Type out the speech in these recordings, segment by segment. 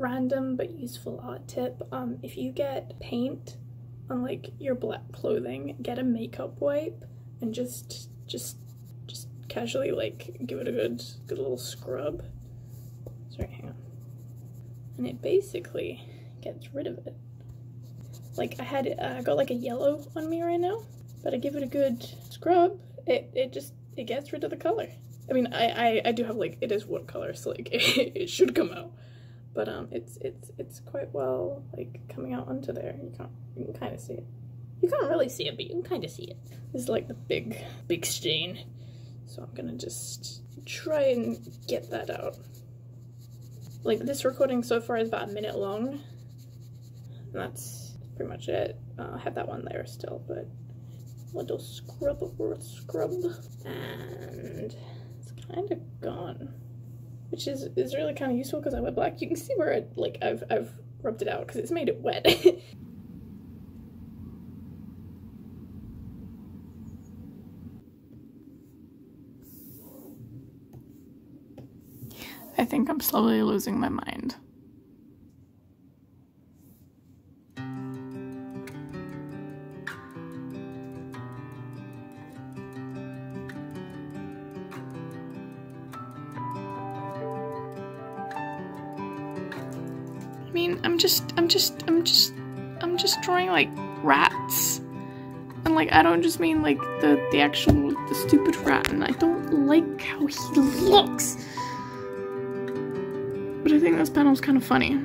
Random but useful odd tip, if you get paint on like your black clothing, get a makeup wipe and just casually like give it a good little scrub. Sorry, hang on. And it basically gets rid of it. Like I had got like a yellow on me right now, but I give it a good scrub, it gets rid of the color. I mean I do have like, it is wood color, so like it should come out. But it's quite well like coming out onto there. You can kind of see it. You can't really see it, but you can kind of see it. This is like the big stain. So I'm gonna just try and get that out. Like this recording so far is about a minute long. And that's pretty much it. I had that one there still, but little scrub over a scrub. And it's kind of gone. Which is really kind of useful because I went black. You can see where it, like I've rubbed it out because it's made it wet. I think I'm slowly losing my mind. I mean, I'm just drawing like rats, and like I don't just mean like the actual the stupid rat, and I don't like how he looks, but I think this panel's kind of funny.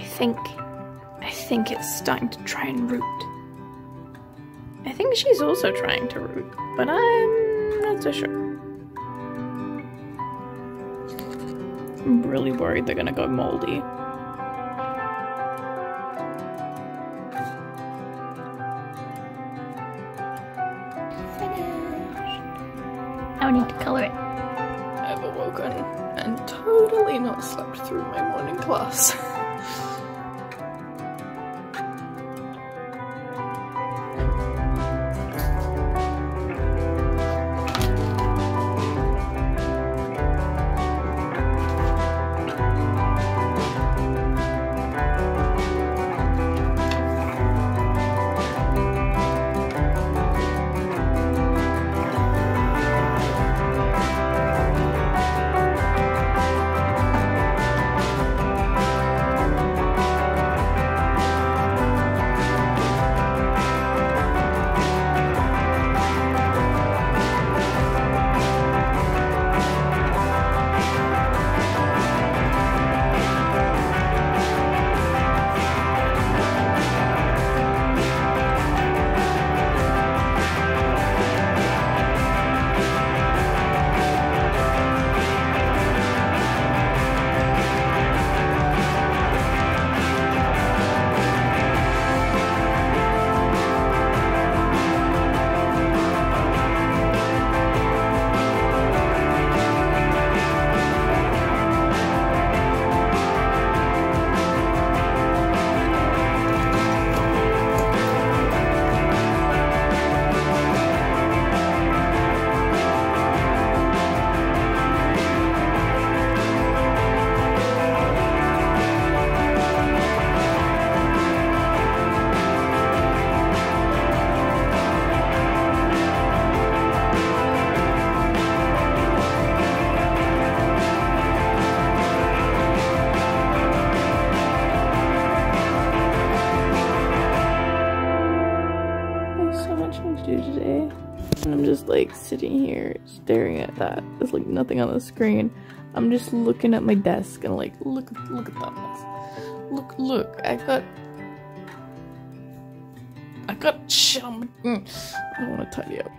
I think it's starting to try and root. I think she's also trying to root, but I'm not so sure. I'm really worried they're gonna go moldy. Finished. I would need to color it. I've awoken and totally not slept through my morning class. much to do today. And I'm just like sitting here staring at that. There's like nothing on the screen. I'm just looking at my desk and like, look at that mess. Look, I got shit on my, I don't want to tidy up.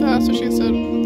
That's what she said.